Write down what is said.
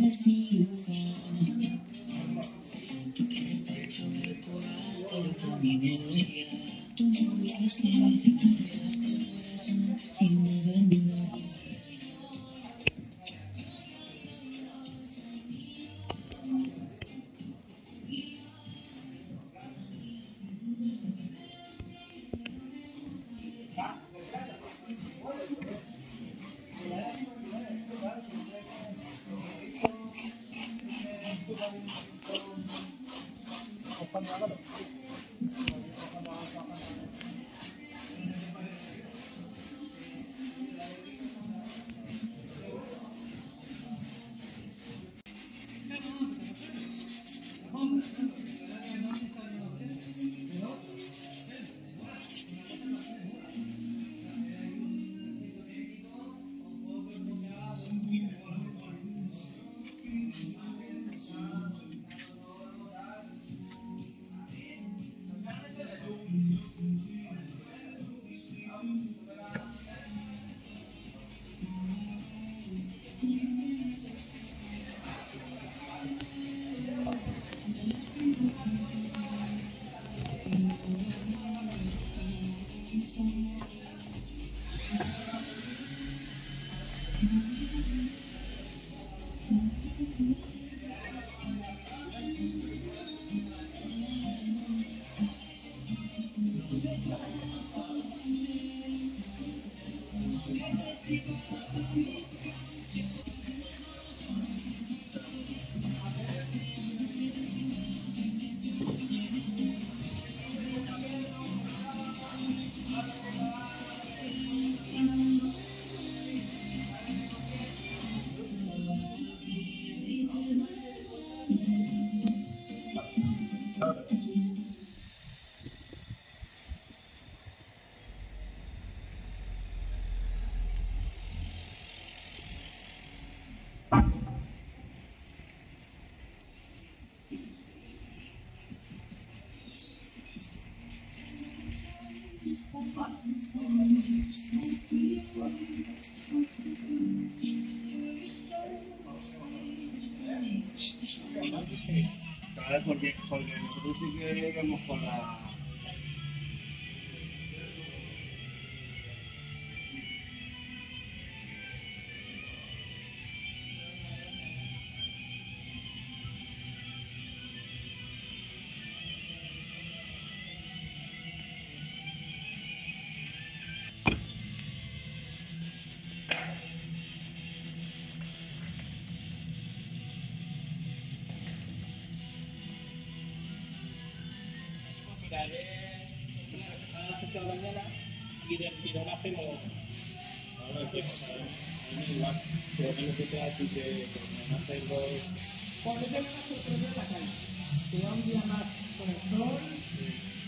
¿Sabes? Porque nosotros sí que llegamos con la... Así que no tengo... Cuando tengo una sorpresa en la calle, que da un día más con el sol. Sí.